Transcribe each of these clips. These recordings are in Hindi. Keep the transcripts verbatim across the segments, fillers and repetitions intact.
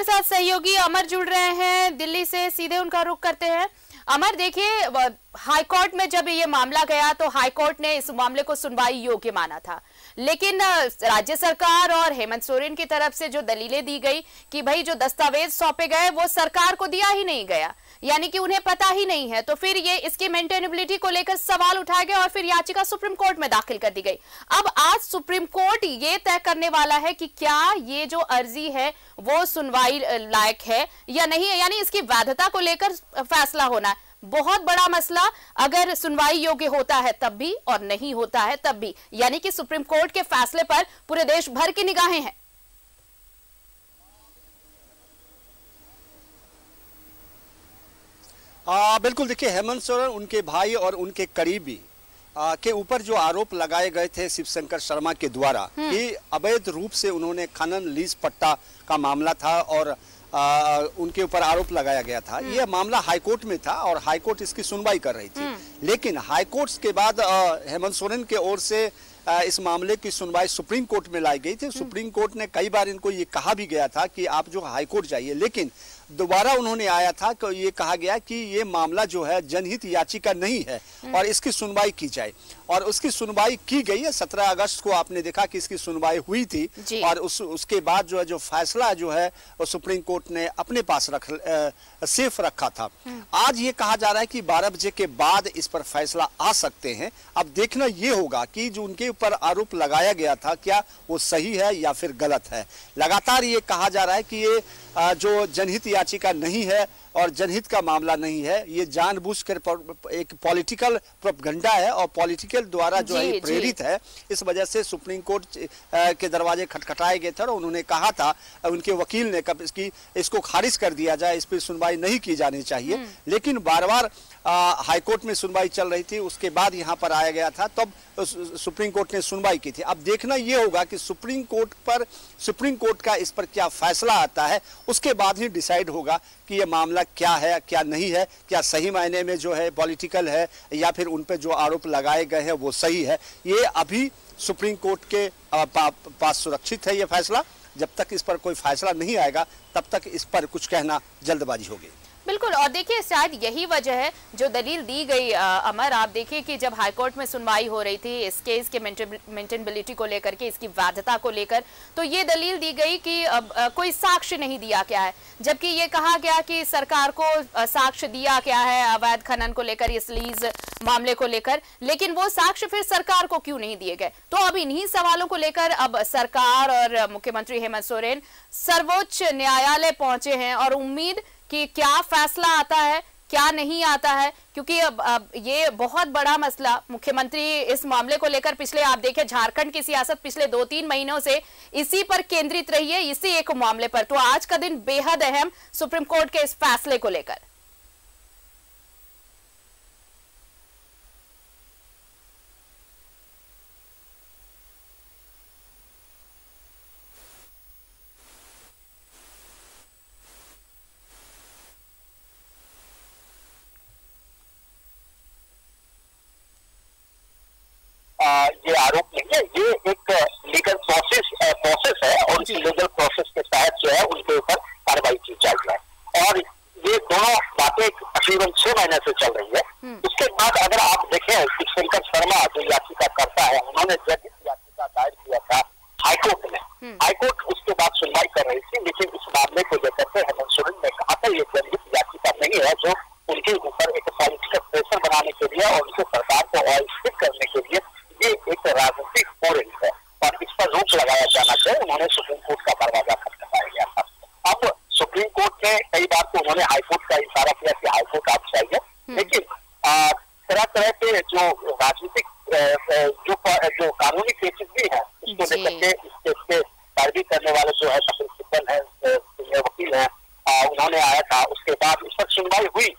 हमारे साथ सहयोगी अमर जुड़ रहे हैं दिल्ली से, सीधे उनका रुख करते हैं। अमर, देखिए हाईकोर्ट में जब ये मामला गया तो हाईकोर्ट ने इस मामले को सुनवाई योग्य माना था, लेकिन राज्य सरकार और हेमंत सोरेन की तरफ से जो दलीलें दी गई कि भाई जो दस्तावेज सौंपे गए वो सरकार को दिया ही नहीं गया, यानी कि उन्हें पता ही नहीं है, तो फिर ये इसकी मेंटेनेबिलिटी को लेकर सवाल उठाया गया और फिर याचिका सुप्रीम कोर्ट में दाखिल कर दी गई। अब आज सुप्रीम कोर्ट ये तय करने वाला है कि क्या ये जो अर्जी है वो सुनवाई लायक है या नहीं है, यानी इसकी वैधता को लेकर फैसला होना है। बहुत बड़ा मसला, अगर सुनवाई योग्य होता है तब भी और नहीं होता है तब भी, यानी कि सुप्रीम कोर्ट के फैसले पर पूरे देश भर की निगाहें हैं। आ, बिल्कुल, देखिए हेमंत सोरेन, उनके भाई और उनके करीबी आ, के ऊपर जो आरोप लगाए गए थे शिवशंकर शर्मा के द्वारा कि अवैध रूप से उन्होंने खनन लीज पट्टा का मामला था और आ, उनके ऊपर आरोप लगाया गया था, यह मामला हाईकोर्ट में था और हाईकोर्ट इसकी सुनवाई कर रही थी। लेकिन हाईकोर्ट के बाद हेमंत सोरेन के ओर से आ, इस मामले की सुनवाई सुप्रीम कोर्ट में लाई गई थी। सुप्रीम कोर्ट ने कई बार इनको ये कहा भी गया था कि आप जो हाईकोर्ट जाइए, लेकिन दोबारा उन्होंने आया था कि ये कहा गया कि ये मामला जो है जनहित याचिका नहीं है और इसकी सुनवाई की जाए, और उसकी सुनवाई की गई है। सत्रह अगस्त को आपने देखा कि इसकी सुनवाई हुई थी और उस उसके बाद जो है जो फैसला जो है वो सुप्रीम कोर्ट ने अपने पास रख आ, सेफ रखा था। आज ये कहा जा रहा है कि बारह बजे के बाद इस पर फैसला आ सकते हैं। अब देखना ये होगा कि जो उनके ऊपर आरोप लगाया गया था क्या वो सही है या फिर गलत है। लगातार ये कहा जा रहा है कि ये जो जनहित याचिका नहीं है और जनहित का मामला नहीं है, ये जानबूझकर एक पॉलिटिकल प्रोपगंडा है और पॉलिटिकल द्वारा जो है प्रेरित है। इस वजह से सुप्रीम कोर्ट के दरवाजे खटखटाए गए थे और उन्होंने कहा था, उनके वकील ने कब इसकी इसको खारिज कर दिया जाए, इस पर सुनवाई नहीं की जानी चाहिए। लेकिन बार बार हाईकोर्ट में सुनवाई चल रही थी, उसके बाद यहाँ पर आया गया था, तब सुप्रीम कोर्ट ने सुनवाई की थी। अब देखना ये होगा कि सुप्रीम कोर्ट पर सुप्रीम कोर्ट का इस पर क्या फैसला आता है, उसके बाद ही डिसाइड होगा कि ये मामला क्या है क्या नहीं है, क्या सही मायने में जो है पॉलिटिकल है या फिर उन पर जो आरोप लगाए गए हैं वो सही है। ये अभी सुप्रीम कोर्ट के पास सुरक्षित है ये फैसला। जब तक इस पर कोई फैसला नहीं आएगा तब तक इस पर कुछ कहना जल्दबाजी होगी। बिल्कुल, और देखिए शायद यही वजह है जो दलील दी गई। आ, अमर, आप देखिए कि जब हाईकोर्ट में सुनवाई हो रही थी इस केस के मेंटेनेबिलिटी को लेकर के, इसकी वैधता को लेकर, तो ये दलील दी गई कि आ, आ, कोई साक्ष्य नहीं दिया गया है, जबकि ये कहा गया कि सरकार को साक्ष्य दिया गया है अवैध खनन को लेकर, इस लीज मामले को लेकर, लेकिन वो साक्ष्य फिर सरकार को क्यों नहीं दिए गए। तो अब इन्हीं सवालों को लेकर अब सरकार और मुख्यमंत्री हेमंत सोरेन सर्वोच्च न्यायालय पहुंचे हैं और उम्मीद कि क्या फैसला आता है क्या नहीं आता है, क्योंकि अब, अब ये बहुत बड़ा मसला, मुख्यमंत्री इस मामले को लेकर पिछले, आप देखें झारखंड की सियासत पिछले दो तीन महीनों से इसी पर केंद्रित रही है, इसी एक मामले पर। तो आज का दिन बेहद अहम सुप्रीम कोर्ट के इस फैसले को लेकर। ये आरोप नहीं है, ये एक लीगल प्रोसेस प्रोसेस है और इसी लीगल प्रोसेस के तहत जो है उनके ऊपर कार्रवाई की जा रही है और ये दोनों बातें तकरीबन छह महीने से चल रही है। उसके बाद अगर आप देखें शिवशंकर शर्मा जो याचिका करता है, उन्होंने जनहित याचिका दायर किया था हाईकोर्ट में, हाईकोर्ट उसके बाद सुनवाई कर रही थी, लेकिन इस मामले को लेकर के हेमंत सोरेन ने कहा था ये जनहित याचिका नहीं है, जो उनके ऊपर एक पॉलिटिकल प्रेशर बनाने के लिए और उनसे सरकार को अस्थिर करने के लिए ये एक राजनीतिक कोरिंग है और इस पर रोक लगाया जाना चाहिए। उन्होंने सुप्रीम कोर्ट का दरवाजा खटखटाया गया था। अब सुप्रीम कोर्ट ने कई बार तो उन्होंने हाईकोर्ट का इशारा किया कि हाईकोर्ट आप चाहिए, लेकिन तरह तरह के जो राजनीतिक जो जो कानूनी केसेस भी हैं उसको लेकर के इस केस के पैरवी करने वाले जो है तकरीबन है वकील है, उन्होंने आया था, उसके बाद इस पर सुनवाई हुई,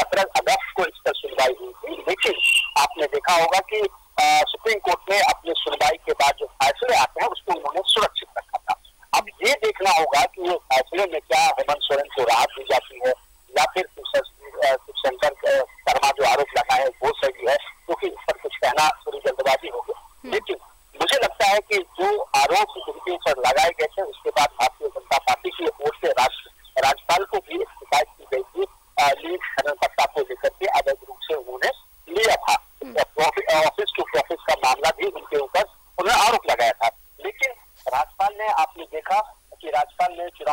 सत्रह अगस्त को इस पर सुनवाई हुई थी। लेकिन आपने देखा होगा कि सुप्रीम कोर्ट ने अपनी सुनवाई के बाद जो फैसले आते हैं उसको उन्होंने सुरक्षित रखा था। अब ये देखना होगा कि ये फैसले में क्या हेमंत सोरेन को राहत दी जाती है या फिर शिवशंकर शर्मा जो आरोप लगाए वो सही है, क्योंकि इस पर कुछ कहना थोड़ी जल्दबाजी होगी। लेकिन मुझे लगता है कि जो आरोप उनके ऊपर लगाए गए थे उसके बाद भारतीय जनता पार्टी की ओर से राष्ट्र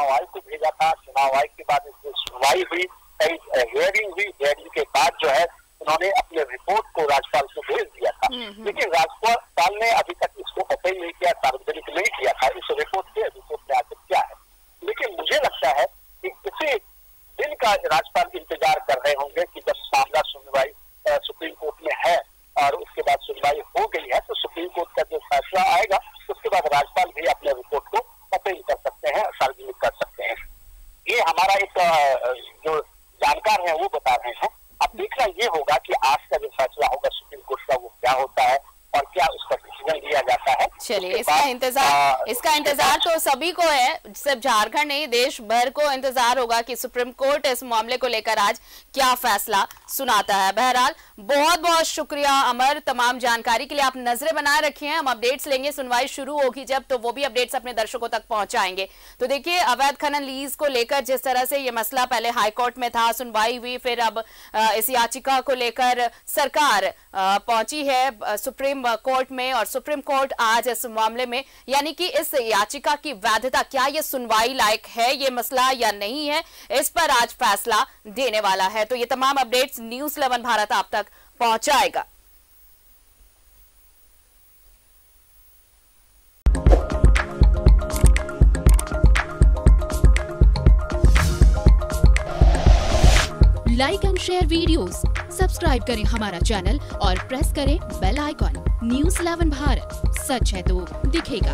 चुनाव आयोग को भेजा था। चुनाव आयोग के बाद इसमें सुनवाई हुई, कई हियरिंग हुई, हियरिंग के बाद जो है उन्होंने अपने रिपोर्ट को राज्यपाल को भेज दिया था, लेकिन राज्यपाल ने अभी तक इसको ओपन नहीं किया, सार्वजनिक नहीं किया था। इस रिपोर्ट के रिपोर्ट में आखिर क्या है, लेकिन मुझे लगता है कि इसी दिन का राज्यपाल इंतजार कर रहे होंगे कि जब मामला सुनवाई सुप्रीम कोर्ट में है और उसके बाद सुनवाई हो गई है तो सुप्रीम कोर्ट का जो फैसला आएगा उसके बाद राज्यपाल भी अपने रिपोर्ट को अपील कर सकते हैं, सार्वजनिक कर सकते हैं। ये हमारा एक जो जानकार है वो बता रहे हैं। अब देखना ये होगा कि आज का जो फैसला होगा सुप्रीम कोर्ट का वो क्या होता है और क्या उसका डिसीजन लिया जाता है। चलिए, इसका इंतजार इसका इंतजार तो सभी को है, सिर्फ झारखंड नहीं देश भर को इंतजार होगा कि सुप्रीम कोर्ट इस मामले को लेकर आज क्या फैसला सुनाता है। बहरहाल बहुत बहुत शुक्रिया अमर, तमाम जानकारी के लिए। आप नजरें बनाए रखिए, हम अपडेट्स लेंगे। सुनवाई शुरू होगी जब तो वो भी अपडेट्स अपने दर्शकों तक पहुंचाएंगे। तो देखिए, अवैध खनन लीज को लेकर जिस तरह से ये मसला पहले हाईकोर्ट में था, सुनवाई हुई, फिर अब इस याचिका को लेकर सरकार पहुंची है सुप्रीम कोर्ट में और सुप्रीम कोर्ट आज इस मामले में यानी कि इस याचिका की वैधता, क्या यह सुनवाई लायक है ये मसला या नहीं है, इस पर आज फैसला देने वाला है। तो ये तमाम अपडेट्स न्यूज इलेवन भारत आप तक पहुंचाएगा। Like and share videos, subscribe करें हमारा चैनल और प्रेस करें bell icon. News eleven Bharat, सच है तो दिखेगा।